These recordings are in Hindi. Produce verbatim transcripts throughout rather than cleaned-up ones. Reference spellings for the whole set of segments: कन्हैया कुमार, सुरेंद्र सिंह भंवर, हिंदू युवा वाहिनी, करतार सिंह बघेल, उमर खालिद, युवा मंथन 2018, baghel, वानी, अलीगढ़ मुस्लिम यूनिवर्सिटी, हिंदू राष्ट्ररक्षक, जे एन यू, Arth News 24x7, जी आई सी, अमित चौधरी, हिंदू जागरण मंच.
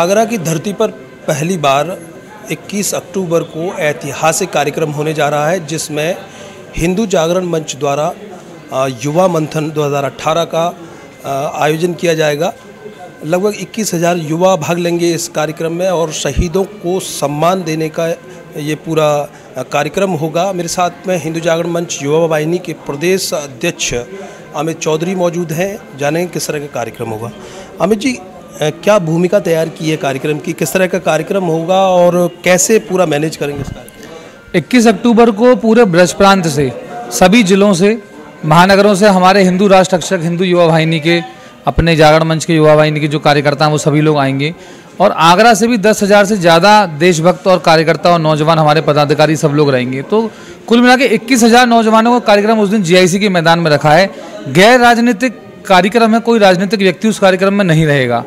आगरा की धरती पर पहली बार इक्कीस अक्टूबर को ऐतिहासिक कार्यक्रम होने जा रहा है, जिसमें हिंदू जागरण मंच द्वारा युवा मंथन दो हज़ार अठारह का आयोजन किया जाएगा। लगभग इक्कीस हज़ार युवा भाग लेंगे इस कार्यक्रम में और शहीदों को सम्मान देने का ये पूरा कार्यक्रम होगा। मेरे साथ में हिंदू जागरण मंच युवा वाहिनी के प्रदेश अध्यक्ष अमित चौधरी मौजूद हैं। जानेंगे किस तरह का कार्यक्रम होगा। अमित जी, क्या भूमिका तैयार की है कार्यक्रम की, किस तरह का कार्यक्रम होगा और कैसे पूरा मैनेज करेंगे इस कार्यक्रम? इक्कीस अक्टूबर को पूरे ब्रज प्रांत से, सभी जिलों से, महानगरों से हमारे हिंदू राष्ट्ररक्षक, हिंदू युवा वाहिनी के, अपने जागरण मंच के युवा वाहिनी के जो कार्यकर्ता हैं वो सभी लोग आएंगे। और आगरा से भी दस हज़ार से ज़्यादा देशभक्त और कार्यकर्ता और नौजवान हमारे पदाधिकारी सब लोग रहेंगे। तो कुल मिला के इक्कीस हज़ार नौजवानों का कार्यक्रम उस दिन जी आई सी के मैदान में रखा है। गैर राजनीतिक कार्यक्रम है, कोई राजनीतिक व्यक्ति उस कार्यक्रम में नहीं रहेगा।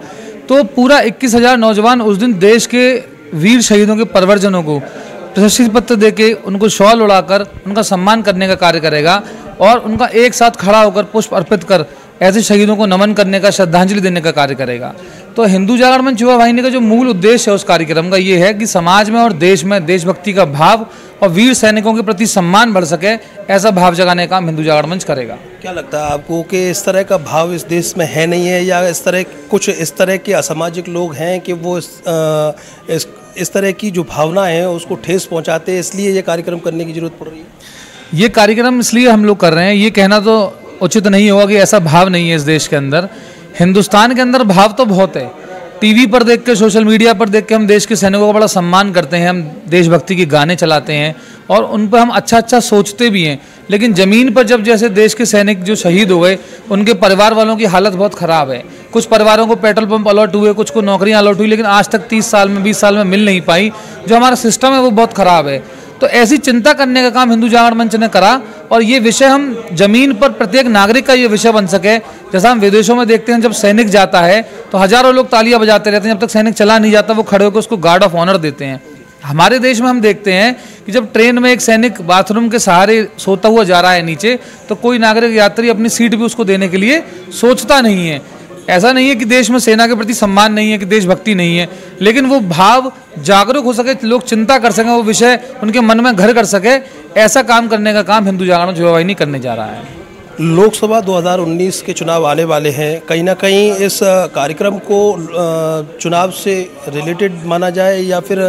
तो पूरा इक्कीस हज़ार नौजवान उस दिन देश के वीर शहीदों के परिवारजनों को प्रशस्ति पत्र देके, उनको शॉल उड़ाकर उनका सम्मान करने का कार्य करेगा और उनका एक साथ खड़ा होकर पुष्प अर्पित कर ऐसे शहीदों को नमन करने का, श्रद्धांजलि देने का कार्य करेगा। तो हिंदू जागरण मंच युवा वाहिनी का जो मूल उद्देश्य है उस कार्यक्रम का ये है कि समाज में और देश में देशभक्ति का भाव और वीर सैनिकों के प्रति सम्मान बढ़ सके, ऐसा भाव जगाने का हिंदू जागरण मंच करेगा। क्या लगता है आपको कि इस तरह का भाव इस देश में है नहीं है, या इस तरह कुछ इस तरह के असामाजिक लोग हैं कि वो इस, इस, इस तरह की जो भावना है उसको ठेस पहुँचाते हैं, इसलिए ये कार्यक्रम करने की जरूरत पड़ रही है? ये कार्यक्रम इसलिए हम लोग कर रहे हैं, ये कहना तो उचित नहीं होगा कि ऐसा भाव नहीं है इस देश के अंदर। हिंदुस्तान के अंदर भाव तो बहुत है। टीवी पर देख के, सोशल मीडिया पर देख के हम देश के सैनिकों का बड़ा सम्मान करते हैं, हम देशभक्ति के गाने चलाते हैं और उन पर हम अच्छा अच्छा सोचते भी हैं, लेकिन ज़मीन पर जब जैसे देश के सैनिक जो शहीद हो गए उनके परिवार वालों की हालत बहुत ख़राब है। कुछ परिवारों को पेट्रोल पंप अलॉट हुए, कुछ को नौकरियाँ अलॉट हुई, लेकिन आज तक तीस साल में, बीस साल में मिल नहीं पाई। जो हमारा सिस्टम है वो बहुत ख़राब है। तो ऐसी चिंता करने का काम हिंदू जागरण मंच ने करा और ये विषय हम जमीन पर प्रत्येक नागरिक का ये विषय बन सके। जैसा हम विदेशों में देखते हैं, जब सैनिक जाता है तो हजारों लोग तालियां बजाते रहते हैं, जब तक सैनिक चला नहीं जाता वो खड़े होकर उसको गार्ड ऑफ ऑनर देते हैं। हमारे देश में हम देखते हैं कि जब ट्रेन में एक सैनिक बाथरूम के सहारे सोता हुआ जा रहा है नीचे, तो कोई नागरिक यात्री अपनी सीट भी उसको देने के लिए सोचता नहीं है। ऐसा नहीं है कि देश में सेना के प्रति सम्मान नहीं है, कि देशभक्ति नहीं है, लेकिन वो भाव जागरूक हो सके, लोग चिंता कर सकें, वो विषय उनके मन में घर कर सके, ऐसा काम करने का काम हिंदू जागरण युवा वाहिनी करने जा रहा है। लोकसभा दो हज़ार उन्नीस के चुनाव आने वाले हैं, कहीं ना कहीं इस कार्यक्रम को चुनाव से रिलेटेड माना जाए या फिर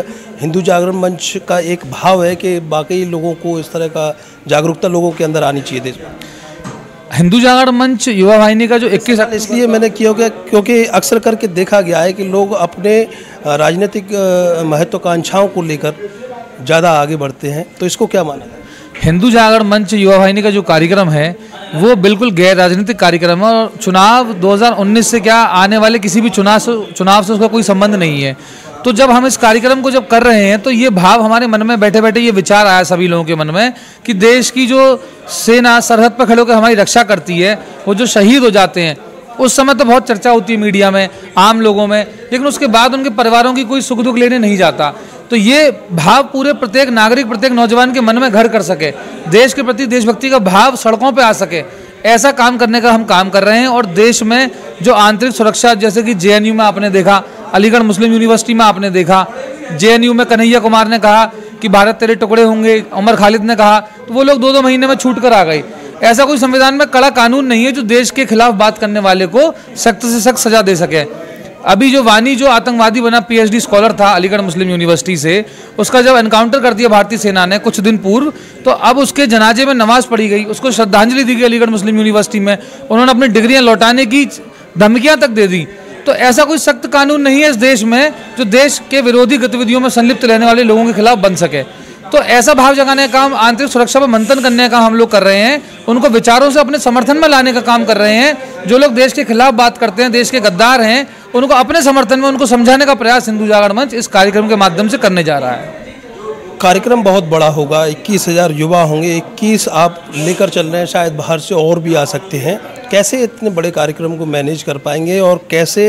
हिंदू जागरण मंच का एक भाव है कि बाकी लोगों को इस तरह का जागरूकता लोगों के अंदर आनी चाहिए देश में? हिंदू जागरण मंच युवा वाहिनी का जो इक्कीस इसलिए मैंने किया गया क्योंकि अक्सर करके देखा गया है कि लोग अपने राजनीतिक महत्वाकांक्षाओं को लेकर ज़्यादा आगे बढ़ते हैं, तो इसको क्या माना है? हिंदू जागरण मंच युवा वाहिनी का जो कार्यक्रम है वो बिल्कुल गैर राजनीतिक कार्यक्रम है और चुनाव दो हज़ार उन्नीस से क्या आने वाले किसी भी चुनाव से चुनाव से उसका कोई संबंध नहीं है। तो जब हम इस कार्यक्रम को जब कर रहे हैं तो ये भाव हमारे मन में बैठे बैठे ये विचार आया सभी लोगों के मन में कि देश की जो सेना सरहद पर खड़े होकर हमारी रक्षा करती है, वो जो शहीद हो जाते हैं उस समय तो बहुत चर्चा होती है मीडिया में, आम लोगों में, लेकिन उसके बाद उनके परिवारों की कोई सुख दुख लेने नहीं जाता। तो ये भाव पूरे प्रत्येक नागरिक, प्रत्येक नौजवान के मन में घर कर सके, देश के प्रति देशभक्ति का भाव सड़कों पर आ सके, ऐसा काम करने का हम काम कर रहे हैं। और देश में जो आंतरिक सुरक्षा, जैसे कि जे एन यू में आपने देखा, अलीगढ़ मुस्लिम यूनिवर्सिटी में आपने देखा, जे एन यू में कन्हैया कुमार ने कहा कि भारत तेरे टुकड़े होंगे, उमर खालिद ने कहा, तो वो लोग दो दो महीने में छूट कर आ गए। ऐसा कोई संविधान में कड़ा कानून नहीं है जो देश के खिलाफ बात करने वाले को सख्त से सख्त सजा दे सके। अभी जो वानी जो आतंकवादी बना, पी एच डी स्कॉलर था अलीगढ़ मुस्लिम यूनिवर्सिटी से, उसका जब एनकाउंटर कर दिया भारतीय सेना ने कुछ दिन पूर्व, तो अब उसके जनाजे में नमाज पढ़ी गई, उसको श्रद्धांजलि दी गई अलीगढ़ मुस्लिम यूनिवर्सिटी में। उन्होंने अपनी डिग्रियां लौटाने की धमकियां तक दे दी। तो ऐसा कोई सख्त कानून नहीं है इस देश में जो देश के विरोधी गतिविधियों में संलिप्त रहने वाले लोगों के खिलाफ बन सके। तो ऐसा भाव जगाने का काम, आंतरिक सुरक्षा पर मंथन करने का हम लोग कर रहे हैं, उनको विचारों से अपने समर्थन में लाने का काम कर रहे हैं। जो लोग देश के खिलाफ बात करते हैं, देश के गद्दार हैं, उनको अपने समर्थन में उनको समझाने का प्रयास हिंदू जागरण मंच इस कार्यक्रम के माध्यम से करने जा रहा है। कार्यक्रम बहुत बड़ा होगा, इक्कीस हज़ार युवा होंगे, इक्कीस आप लेकर चल रहे हैं, शायद बाहर से और भी आ सकते हैं। कैसे इतने बड़े कार्यक्रम को मैनेज कर पाएंगे और कैसे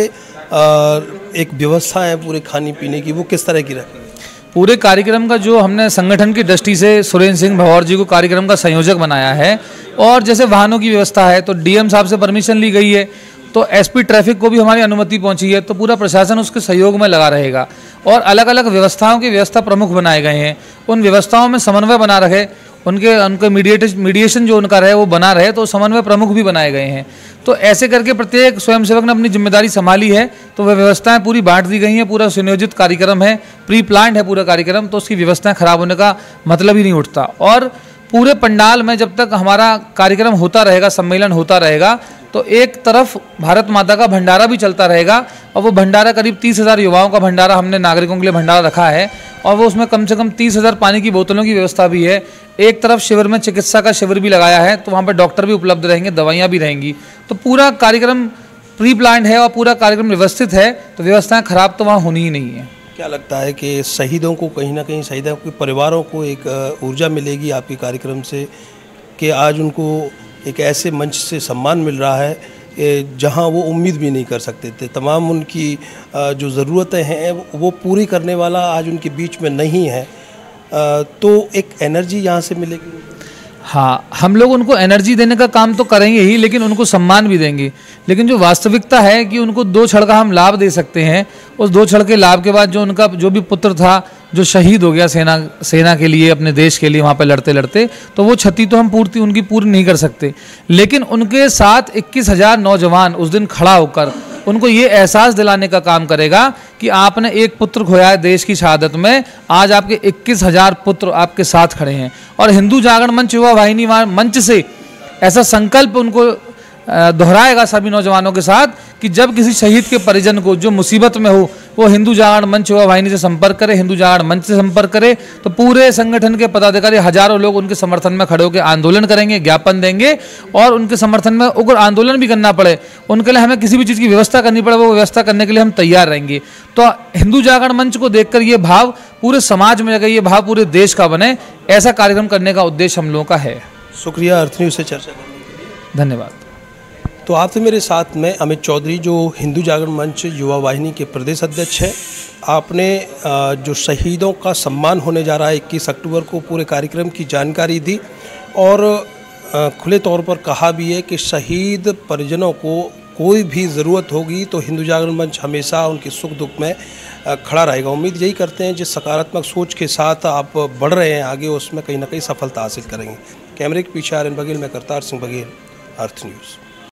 एक व्यवस्था है पूरे खाने पीने की, वो किस तरह की रखेंगे? पूरे कार्यक्रम का जो हमने संगठन की दृष्टि से सुरेंद्र सिंह भंवर जी को कार्यक्रम का संयोजक बनाया है और जैसे वाहनों की व्यवस्था है तो डी एम साहब से परमिशन ली गई है तो एसपी ट्रैफिक को भी हमारी अनुमति पहुंची है, तो पूरा प्रशासन उसके सहयोग में लगा रहेगा। और अलग अलग व्यवस्थाओं की व्यवस्था प्रमुख बनाए गए हैं, उन व्यवस्थाओं में समन्वय बना रहे, उनके उनके मीडिएट मीडिएशन जो उनका रहे वो बना रहे, तो समन्वय प्रमुख भी बनाए गए हैं। तो ऐसे करके प्रत्येक स्वयंसेवक ने अपनी जिम्मेदारी संभाली है, तो वह व्यवस्थाएं पूरी बांट दी गई हैं। पूरा सुनियोजित कार्यक्रम है, प्री प्लान्ड है पूरा कार्यक्रम, तो उसकी व्यवस्थाएं खराब होने का मतलब ही नहीं उठता। और पूरे पंडाल में जब तक हमारा कार्यक्रम होता रहेगा, सम्मेलन होता रहेगा, तो एक तरफ भारत माता का भंडारा भी चलता रहेगा। और वो भंडारा करीब तीस हज़ार युवाओं का भंडारा हमने नागरिकों के लिए भंडारा रखा है, और वो उसमें कम से कम तीस हज़ार पानी की बोतलों की व्यवस्था भी है। एक तरफ शिविर में चिकित्सा का शिविर भी लगाया है, तो वहाँ पर डॉक्टर भी उपलब्ध रहेंगे, दवाइयाँ भी रहेंगी। तो पूरा कार्यक्रम प्री प्लान्ड है और पूरा कार्यक्रम व्यवस्थित है, तो व्यवस्थाएँ खराब तो वहाँ होनी ही नहीं है। क्या लगता है कि शहीदों को कहीं ना कहीं, शहीदों के परिवारों को एक ऊर्जा मिलेगी आपके कार्यक्रम से, कि आज उनको एक ऐसे मंच से सम्मान मिल रहा है जहां वो उम्मीद भी नहीं कर सकते थे। तमाम उनकी जो ज़रूरतें हैं वो पूरी करने वाला आज उनके बीच में नहीं है, तो एक एनर्जी यहां से मिलेगी। हाँ, हम लोग उनको एनर्जी देने का काम तो करेंगे ही, लेकिन उनको सम्मान भी देंगे। लेकिन जो वास्तविकता है कि उनको दो छड़ का हम लाभ दे सकते हैं। उस दो छड़ के लाभ के बाद जो उनका जो भी पुत्र था जो शहीद हो गया सेना सेना के लिए, अपने देश के लिए वहाँ पे लड़ते लड़ते, तो वो क्षति तो हम पूर्ति उनकी पूरी नहीं कर सकते। लेकिन उनके साथ इक्कीस हज़ार नौजवान उस दिन खड़ा होकर उनको ये एहसास दिलाने का काम करेगा कि आपने एक पुत्र खोया है देश की शहादत में, आज आपके इक्कीस हज़ार पुत्र आपके साथ खड़े हैं। और हिंदू जागरण मंच युवा वाहिनी मंच से ऐसा संकल्प उनको दोहराएगा सभी नौजवानों के साथ कि जब किसी शहीद के परिजन को जो मुसीबत में हो, वो हिंदू जागरण मंच युवा वाहिनी से संपर्क करे, हिंदू जागरण मंच से संपर्क करे। तो पूरे संगठन के पदाधिकारी हजारों लोग उनके समर्थन में खड़े होकर आंदोलन करेंगे, ज्ञापन देंगे, और उनके समर्थन में उग्र आंदोलन भी करना पड़े, उनके लिए हमें किसी भी चीज़ की व्यवस्था करनी पड़े, वो व्यवस्था करने के लिए हम तैयार रहेंगे। तो हिंदू जागरण मंच को देखकर ये भाव पूरे समाज में लगे, ये भाव पूरे देश का बने, ऐसा कार्यक्रम करने का उद्देश्य हम लोगों का है। शुक्रिया अर्थ न्यूज़ से चर्चा करने के लिए, धन्यवाद। तो आपसे मेरे साथ में अमित चौधरी जो हिंदू जागरण मंच युवा वाहिनी के प्रदेश अध्यक्ष हैं। आपने जो शहीदों का सम्मान होने जा रहा है इक्कीस अक्टूबर को, पूरे कार्यक्रम की जानकारी दी और खुले तौर पर कहा भी है कि शहीद परिजनों को कोई भी ज़रूरत होगी तो हिंदू जागरण मंच हमेशा उनके सुख दुख में खड़ा रहेगा। उम्मीद यही करते हैं जिस सकारात्मक सोच के साथ आप बढ़ रहे हैं आगे, उसमें कहीं ना कहीं सफलता हासिल करेंगे। कैमरे के पीछे आर बघेल, में करतार सिंह बघेल, अर्थ न्यूज़।